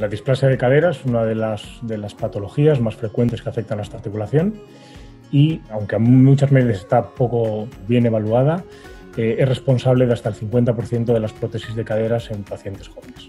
La displasia de cadera es una de las patologías más frecuentes que afectan a esta articulación y, aunque a muchas veces está poco bien evaluada, es responsable de hasta el 50% de las prótesis de caderas en pacientes jóvenes.